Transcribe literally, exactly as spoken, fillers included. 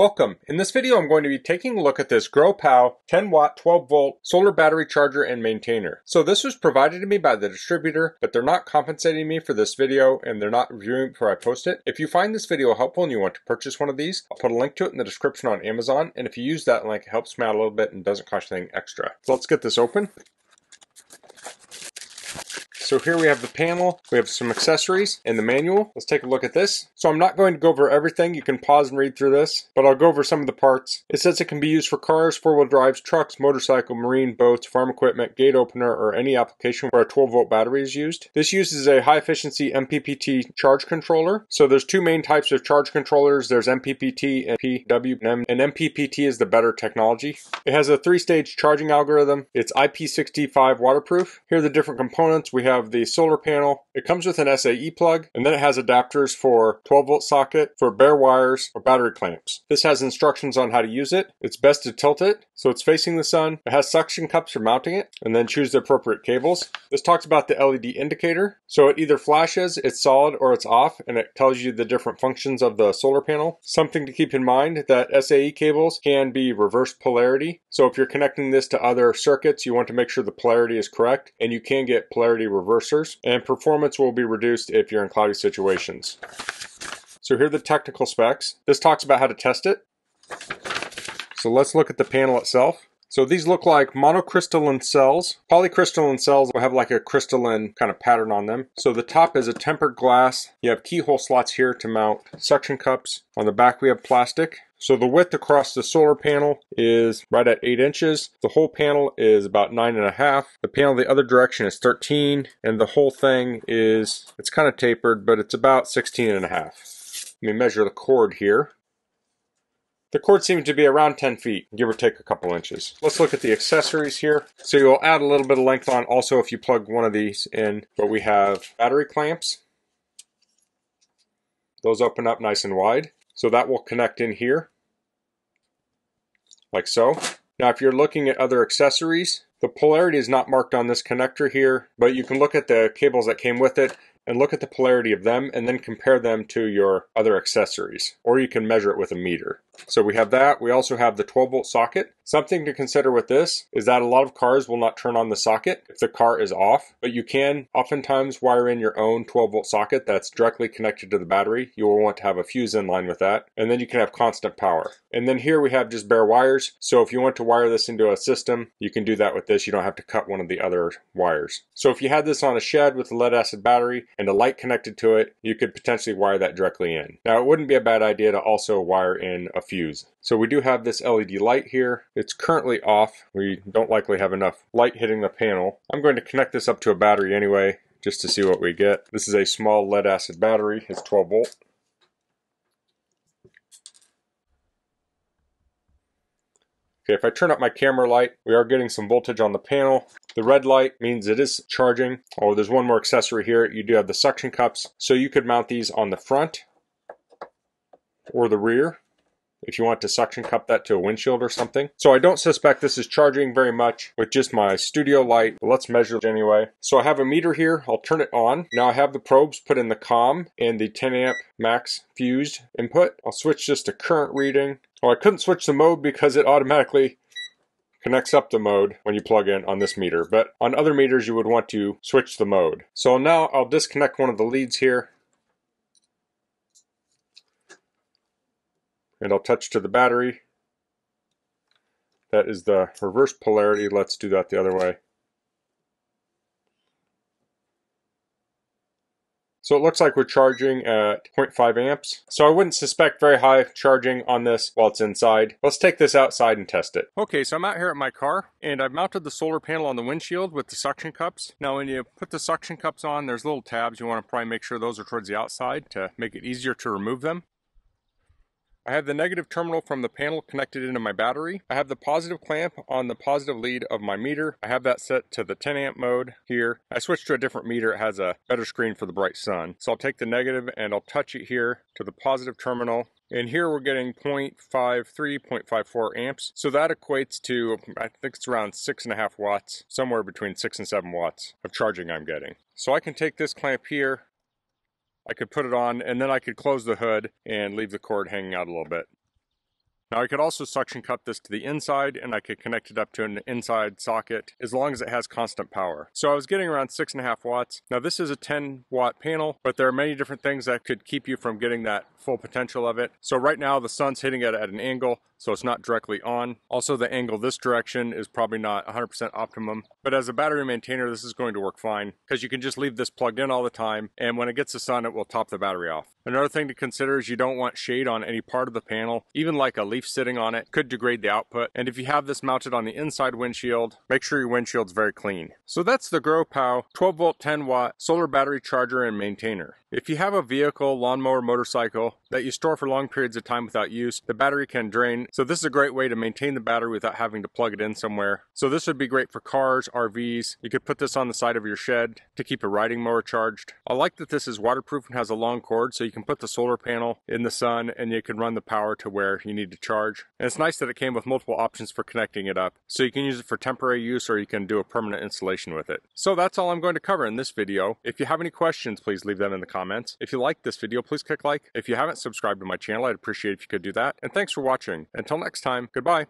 Welcome. In this video, I'm going to be taking a look at this GROPOW ten watt, twelve volt solar battery charger and maintainer. So this was provided to me by the distributor, but they're not compensating me for this video and they're not reviewing it before I post it. If you find this video helpful and you want to purchase one of these, I'll put a link to it in the description on Amazon. And if you use that link, it helps me out a little bit and doesn't cost you anything extra. So let's get this open. So here we have the panel, we have some accessories, and the manual. Let's take a look at this. So I'm not going to go over everything. You can pause and read through this, but I'll go over some of the parts. It says it can be used for cars, four-wheel drives, trucks, motorcycle, marine, boats, farm equipment, gate opener, or any application where a twelve volt battery is used. This uses a high-efficiency M P P T charge controller. So there's two main types of charge controllers. There's M P P T and P W M, and M P P T is the better technology. It has a three-stage charging algorithm. It's I P sixty-five waterproof. Here are the different components. We have the solar panel. It comes with an S A E plug, and then it has adapters for twelve volt socket, for bare wires, or battery clamps. This has instructions on how to use it. It's best to tilt it so it's facing the sun. It has suction cups for mounting it, and then choose the appropriate cables. This talks about the L E D indicator. So it either flashes, it's solid, or it's off, and it tells you the different functions of the solar panel. Something to keep in mind that S A E cables can be reverse polarity. So if you're connecting this to other circuits, you want to make sure the polarity is correct, and you can get polarity reversed. Reversers, and performance will be reduced if you're in cloudy situations. So here are the technical specs. This talks about how to test it. So let's look at the panel itself. So these look like monocrystalline cells. Polycrystalline cells will have like a crystalline kind of pattern on them. So the top is a tempered glass. You have keyhole slots here to mount suction cups. On the back we have plastic. So the width across the solar panel is right at eight inches. The whole panel is about nine and a half. The panel the other direction is thirteen, and the whole thing is, it's kind of tapered, but it's about sixteen and a half. Let me measure the cord here. The cord seems to be around ten feet, give or take a couple inches. Let's look at the accessories here. So you'll add a little bit of length on also if you plug one of these in, but we have battery clamps. Those open up nice and wide. So that will connect in here, like so. Now if you're looking at other accessories, the polarity is not marked on this connector here, but you can look at the cables that came with it and look at the polarity of them and then compare them to your other accessories, or you can measure it with a meter. So we have that. We also have the twelve volt socket. Something to consider with this is that a lot of cars will not turn on the socket if the car is off, but you can oftentimes wire in your own twelve volt socket that's directly connected to the battery. You will want to have a fuse in line with that, and then you can have constant power. And then here we have just bare wires. So if you want to wire this into a system, you can do that with this. You don't have to cut one of the other wires. So if you had this on a shed with a lead acid battery and a light connected to it, you could potentially wire that directly in. Now it wouldn't be a bad idea to also wire in a fuse. So we do have this L E D light here. It's currently off. We don't likely have enough light hitting the panel. I'm going to connect this up to a battery anyway, just to see what we get. This is a small lead acid battery. It's twelve volt. Okay, if I turn up my camera light, we are getting some voltage on the panel. The red light means it is charging. Oh, there's one more accessory here. You do have the suction cups. So you could mount these on the front or the rear, if you want to suction cup that to a windshield or something. So I don't suspect this is charging very much with just my studio light. Let's measure it anyway. So I have a meter here. I'll turn it on. Now I have the probes put in the comm and the ten amp max fused input. I'll switch this to current reading. Oh, I couldn't switch the mode because it automatically connects up the mode when you plug in on this meter. But on other meters, you would want to switch the mode. So now I'll disconnect one of the leads here, and I'll touch to the battery. That is the reverse polarity. Let's do that the other way. So it looks like we're charging at zero point five amps. So I wouldn't suspect very high charging on this while it's inside. Let's take this outside and test it. Okay, so I'm out here at my car, and I've mounted the solar panel on the windshield with the suction cups. Now when you put the suction cups on, there's little tabs. You want to probably make sure those are towards the outside to make it easier to remove them. I have the negative terminal from the panel connected into my battery. I have the positive clamp on the positive lead of my meter. I have that set to the ten amp mode here. I switched to a different meter. It has a better screen for the bright sun. So I'll take the negative and I'll touch it here to the positive terminal. And here we're getting zero point five three, zero point five four amps. So that equates to, I think it's around six and a half watts, somewhere between six and seven watts of charging I'm getting. So I can take this clamp here, I could put it on, and then I could close the hood and leave the cord hanging out a little bit. Now I could also suction cup this to the inside, and I could connect it up to an inside socket as long as it has constant power. So I was getting around six and a half watts. Now this is a ten watt panel, but there are many different things that could keep you from getting that full potential of it. So right now the sun's hitting it at an angle, so it's not directly on. Also the angle this direction is probably not one hundred percent optimum, but as a battery maintainer this is going to work fine because you can just leave this plugged in all the time, and when it gets the sun it will top the battery off. Another thing to consider is you don't want shade on any part of the panel. Even like a leaf sitting on it could degrade the output, and if you have this mounted on the inside windshield, make sure your windshield's very clean. So that's the GROPOW twelve volt ten watt solar battery charger and maintainer. If you have a vehicle, lawnmower, motorcycle that you store for long periods of time without use, the battery can drain, so this is a great way to maintain the battery without having to plug it in somewhere. So this would be great for cars, R Vs. You could put this on the side of your shed to keep a riding mower charged. I like that this is waterproof and has a long cord, so you can put the solar panel in the sun and you can run the power to where you need to charge charge. And it's nice that it came with multiple options for connecting it up, so you can use it for temporary use or you can do a permanent installation with it. So that's all I'm going to cover in this video. If you have any questions, please leave them in the comments. If you like this video, please click like. If you haven't subscribed to my channel, I'd appreciate it if you could do that. And thanks for watching. Until next time, goodbye.